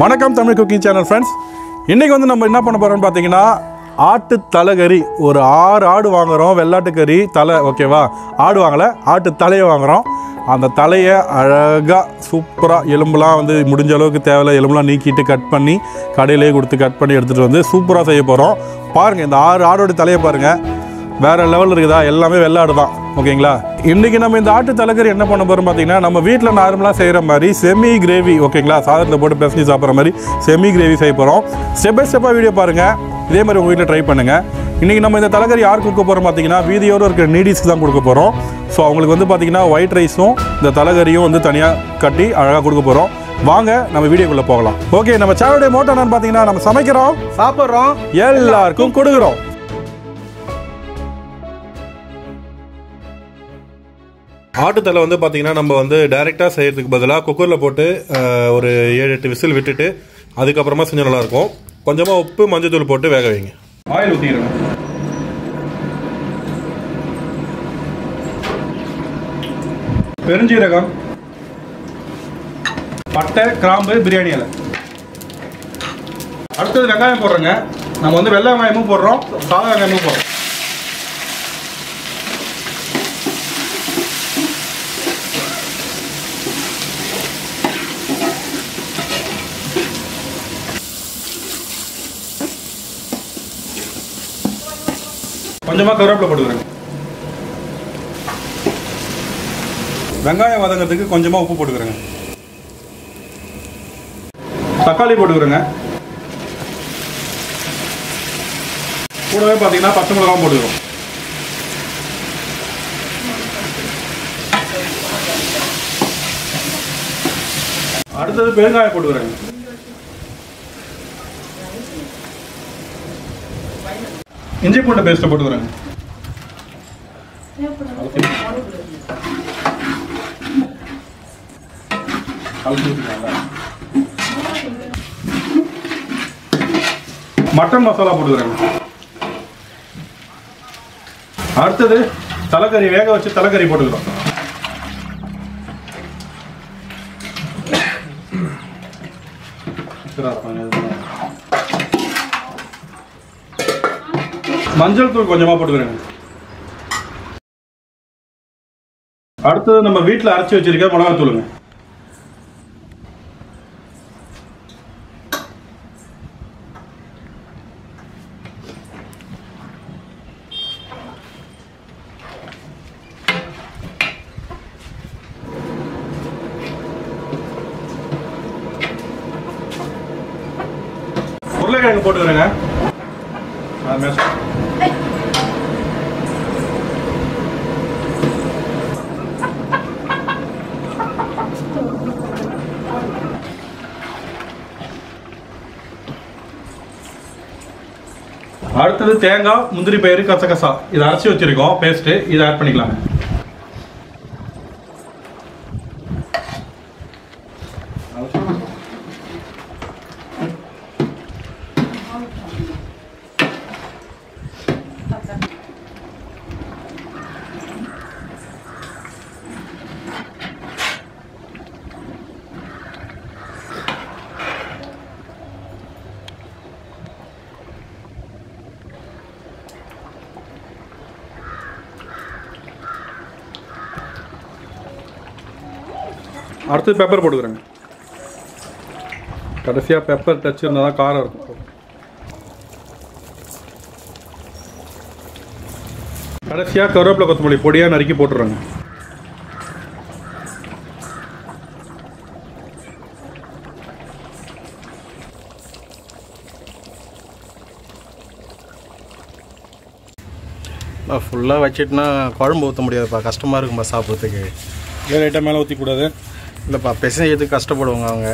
வணக்கம் Tamil cooking channel friends. இன்றைக்கி வந்து நம்ம என்ன பண்ண போகிறோம்னு பார்த்தீங்கன்னா, ஆட்டு தலைகறி. ஒரு 6 ஆடு வாங்குகிறோம், வெள்ளாட்டுக்கறி தலை, ஓகேவா? ஆடு வாங்கலை, ஆட்டு தலையை வாங்குகிறோம். அந்த தலையை அழகாக சூப்பராக எலும்புலாம் வந்து முடிஞ்ச அளவுக்கு தேவையில்லை எலும்புலாம் நீக்கிட்டு கட் பண்ணி கடையிலே கொடுத்து கட் பண்ணி எடுத்துகிட்டு வந்து சூப்பராக செய்ய போகிறோம். பாருங்கள், இந்த 6 ஆடோட தலையை பாருங்கள், வேறு லெவலில் இருக்குதா? எல்லாமே வெள்ளாடு தான், ஓகேங்களா? இன்றைக்கி நம்ம இந்த ஆட்டு தலைகறி என்ன பண்ண போகிறோம் பார்த்தீங்கன்னா, நம்ம வீட்டில் நார்மலாக செய்கிற மாதிரி செமி கிரேவி, ஓகேங்களா? சாதத்தில் போட்டு பிசைஞ்சு சாப்பிட்ற மாதிரி செமி கிரேவி செய்ய போகிறோம். ஸ்டெப் பை ஸ்டெப்பாக வீடியோ பாருங்கள், இதே மாதிரி உங்கள் வீட்டில் ட்ரை பண்ணுங்கள். இன்றைக்கி நம்ம இந்த தலைகறி யார் கொடுக்க போகிறோம் பார்த்தீங்கன்னா, வீதியோடு இருக்கிற நீடிஸ்க்கு தான் கொடுக்க போகிறோம். ஸோ அவங்களுக்கு வந்து பார்த்திங்கன்னா ஒயிட் ரைஸும் இந்த தலைகறியும் வந்து தனியாக கட்டி அழகாக கொடுக்க போகிறோம். வாங்க நம்ம வீடியோக்குள்ளே போகலாம். ஓகே, நம்ம சேனலுடைய மோட்டோ என்னன்னு பார்த்தீங்கன்னா, நம்ம சமைக்கிறோம், சாப்பிட்றோம், எல்லாருக்கும் கொடுக்குறோம். ஆட்டுத்தலை வந்து பார்த்திங்கன்னா நம்ம வந்து டைரெக்டாக செய்கிறதுக்கு பதிலாக குக்கரில் போட்டு ஒரு 7-8 விசில் விட்டுட்டு அதுக்கப்புறமா செஞ்ச நல்லாயிருக்கும். கொஞ்சமாக உப்பு மஞ்சத்தூள் போட்டு வேக வைங்க. ஆயில் ஊற்றிடுங்க. பெருஞ்சீரகம், பட்டை, கிராம்பு, பிரியாணி இலை. அடுத்தது வெங்காயம் போடுறோங்க. நம்ம வந்து வெள்ளை வெங்காயமும் போடுறோம், சாதா வெங்காயமும் போடுறோம். கொஞ்சமாக கருவேப்பிலை போட்டுக்கிறேன். வெங்காயம் வதங்கிறதுக்கு கொஞ்சமாக உப்பு போட்டுக்கிறேங்க. தக்காளி போட்டுக்கிறேங்க. கூடவே பார்த்தீங்கன்னா பச்சை மிளகாவும் போட்டுக்கிறோம். அடுத்தது பெருங்காயம் போட்டுக்கிறேங்க. இஞ்சி பூண்டு பேஸ்ட் போட்டுக்கிறேங்க. மட்டன் மசாலா போட்டுக்கிறேங்க. அடுத்தது தலைகறி வேக வச்சு தலைகறி போட்டுக்கிறோம். மஞ்சள் தூள் கொஞ்சமாக போட்டுக்கிறேங்க. அடுத்தது நம்ம வீட்டில் அரைச்சி வச்சிருக்க மிளகாய் தூளுங்க. உருளைக்கிழங்கு போட்டுக்கிறேங்க. அடுத்தது தேங்காய், முந்திரி பயிறு, கசகசா இதை அரைச்சி வச்சிருக்கோம் பேஸ்ட், இதை ஆட் பண்ணிக்கலாம். அடுத்து பெப்பர் போட்டுக்கிறேங்க. கடைசியாக பெப்பர் டச் இருந்தால் தான் காரம் இருக்கும். கடைசியாக கருவேப்பிலை, கொத்தமல்லி பொடியாக நறுக்கி போட்டுடுறேங்க. ஃபுல்லாக வச்சுட்டுனா குழம்பு ஊற்ற முடியாதுப்பா, கஷ்டமாக இருக்கும்பா சாப்பிட்றதுக்கு. ஏழு ஐட்டம் மேலே ஊற்றிக்கூடாது இல்லைப்பா, பிசைஞ்சதுக்கு கஷ்டப்படுவாங்க அவங்க.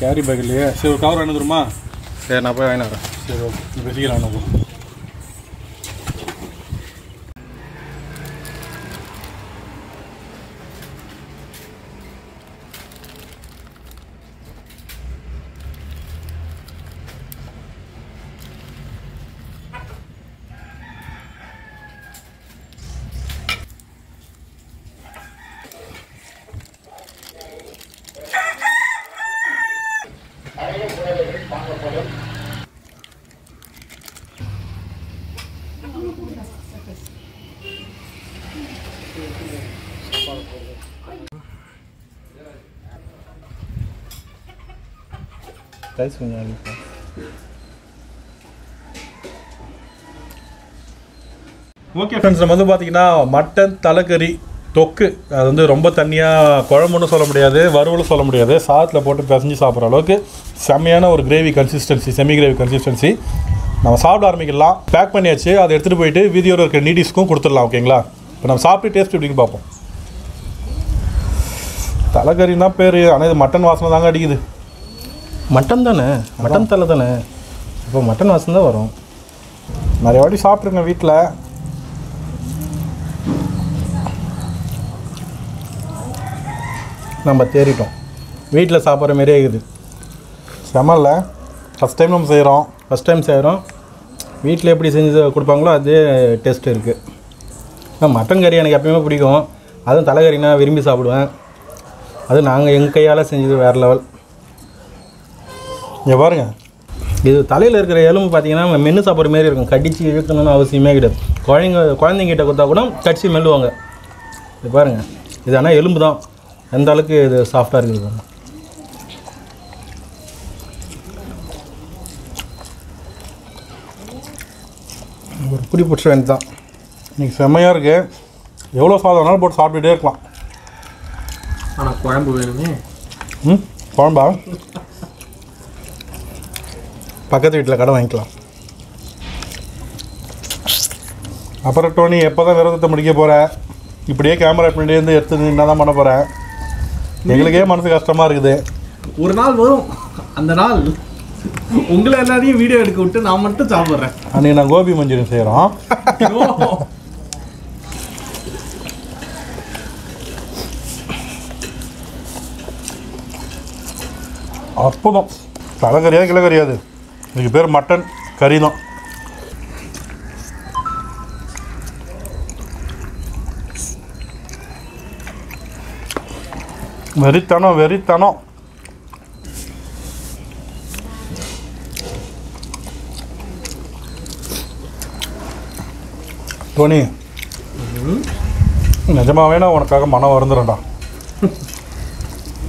கேரி பேக் இல்லையே, சரி ஒரு கவர் வேணுதுருமா? சரி நான் போய் வாங்கினேன். சரி ஓகே, பிசிக்கலாம் வேணும். That's when I look okay friends நம்ம வந்து பாத்தீங்கன்னா மட்டன் தலைக்கறி தொக்கு அது வந்து ரொம்ப தண்ணியா குழம்புன்னு சொல்ல முடியாது வறுவல் சொல்ல முடியாது சாதத்துல போட்டு பிசைஞ்சு சாப்பிற அளவுக்கு செமையான ஒரு gravy consistency semi gravy consistency நம்ம சாப்பிட ஆரம்பிக்கலாம் பேக் பண்ணியாச்சு அதை எடுத்துட்டு போயிடு வீடியோல இருக்க நீடிஸ்க்கும் கொடுத்துடலாம் ஓகேங்களா இப்போ நம்ம சாப்பிட்டு டேஸ்ட் எப்படின்னு பாப்போம் தலைக்கறினா பேரு ஆனா இது மட்டன் வாசனை தாங்க அடிக்குது மட்டன் தானே மட்டன் தலை தானே இப்போ மட்டன் வாசம் தான் வரும் நிறைய வாட்டி சாப்பிட்ருங்க வீட்டில் நம்ம தேறிட்டோம் வீட்டில் சாப்பிட்ற மாரியே இருக்குது செமல்ல ஃபஸ்ட் டைம் நம்ம செய்கிறோம் வீட்டில் எப்படி செஞ்சு கொடுப்பாங்களோ அதே டேஸ்ட் இருக்குது மட்டன் கறி எனக்கு எப்பயுமே பிடிக்கும் அதுவும் தலைக்கறி நான் விரும்பி சாப்பிடுவேன் அது நாங்கள் எங்கள் கையால் செஞ்சது வேறு லெவல் இங்கே பாருங்கள் இது தலையில் இருக்கிற எலும்பு பார்த்தீங்கன்னா மென்று சாப்பிட்ற மாரி இருக்கும் கடிச்சு இழுக்கணும்னு அவசியமே கிடையாது குழந்தைங்கிட்ட கொடுத்தா கூட கடிச்சு மெல்லுவாங்க இது பாருங்கள் இது ஆனால் எலும்பு தான் எந்த அளவுக்கு இது சாஃப்டாக இருக்குது ஒரு புடி பிடிச்ச வேண்டியது தான் இன்றைக்கி செம்மையாக இருக்குது எவ்வளோ சாதம்னாலும் போட்டு சாப்பிட்டுட்டே இருக்கலாம் ஆனால் குழம்பு வேணுமே ம் குழம்பா பக்கத்து வீட்டில் கடை வாங்கிக்கலாம் அப்புறம் டோனி எப்போ தான் விரதத்தை முடிக்க போகிற இப்படியே கேமரா பின்னாடியிருந்து எடுத்து என்ன தான் பண்ண போகிறேன் எங்களுக்கே மனசு கஷ்டமாக இருக்குது ஒரு நாள் வரும் அந்த நாள் உங்களை எல்லாரையும் வீடியோ எடுக்க விட்டு நான் மட்டும் சாப்பிட்றேன் அன்றைக்கி நான் கோபி மஞ்சூரியன் செய்கிறோம் அற்புதம் தலைக்கறியாது கிளக்கறியாது இதுக்கு பேர் மட்டன் கறி தான் வெறித்தனம் டோனி நிஜமாவே நான் உனக்காக மனம் வருந்துறேன்டா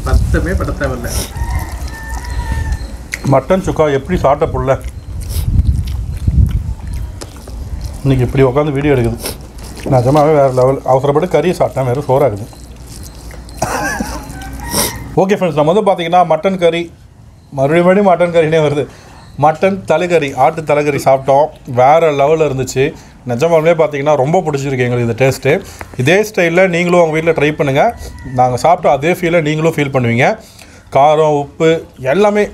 பத்தமே பட தேவையில்லை மட்டன் சுக்கா எப்படி சாப்பிட்ட புள்ள இன்றைக்கி இப்படி உட்காந்து வீடியோ எடுக்குது நிஜமாகவே வேறு லெவல் அவசரப்பட்டு கறியை சாப்பிட்டேன் வேறு சோறாகுது ஓகே ஃப்ரெண்ட்ஸ் நம்ம வந்து பார்த்திங்கன்னா மட்டன் கறி மறுபடியும் மட்டன் கறினே வருது மட்டன் தலைக்கறி ஆட்டு தலைக்கறி சாப்பிட்டோம் வேறு லெவலில் இருந்துச்சு நிஜமாலுமே பார்த்திங்கன்னா ரொம்ப பிடிச்சிருக்கு எங்களுக்கு இந்த டேஸ்ட்டு இதே ஸ்டைலில் நீங்களும் உங்கள் வீட்டில் ட்ரை பண்ணுங்கள் நாங்கள் சாப்பிட்டோம் அதே ஃபீலை நீங்களும் ஃபீல் பண்ணுவீங்க காரம் உப்பு எல்லாமே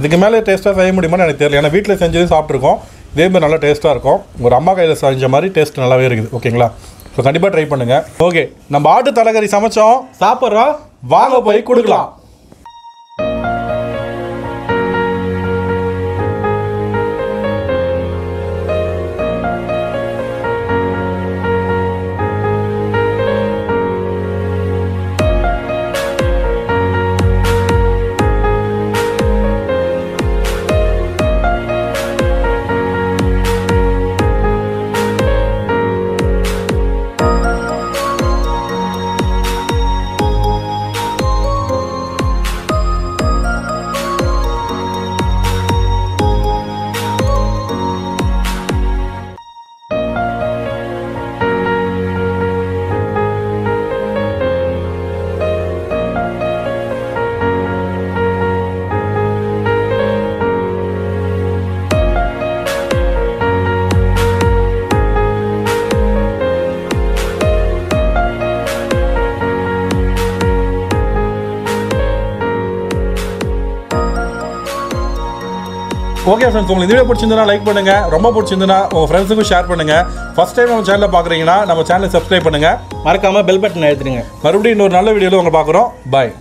இதுக்கு மேலே டேஸ்ட்டாக செய்ய முடியுமான்னு எனக்கு தெரியல ஏன்னா வீட்டில் செஞ்சது சாப்பிட்ருக்கோம் இதேமாதிரி நல்லா டேஸ்ட்டாக இருக்கும் ஒரு அம்மா கையில் செஞ்ச மாதிரி டேஸ்ட் நல்லாவே இருக்குது ஓகேங்களா ஸோ கண்டிப்பாக ட்ரை பண்ணுங்கள் ஓகே நம்ம ஆட்டு தலைக்கறி சமைச்சோம் சாப்பிட்றோம் வாங்க போய் கொடுக்கலாம் ஓகே ஃப்ரெண்ட்ஸ் உங்களுக்கு இந்த வீடியோ பிடிச்சிருந்தா லைக் பண்ணுங்க ரொம்ப பிடிச்சிருந்தா உங்கள் ஃப்ரெண்ட்ஸுக்கும் ஷேர் பண்ணுங்க ஃபர்ஸ்ட் டைம் நம்ம சேனலை பார்க்குறீங்கன்னா நம்ம சேனலை சப்ஸ்கிரைப் பண்ணுங்க மறக்காம பெல் பட்டன் அழுத்துங்க மறுபடியும் இன்னொரு நல்ல வீடியோவில் உங்களை பார்க்குறோம் பாய்.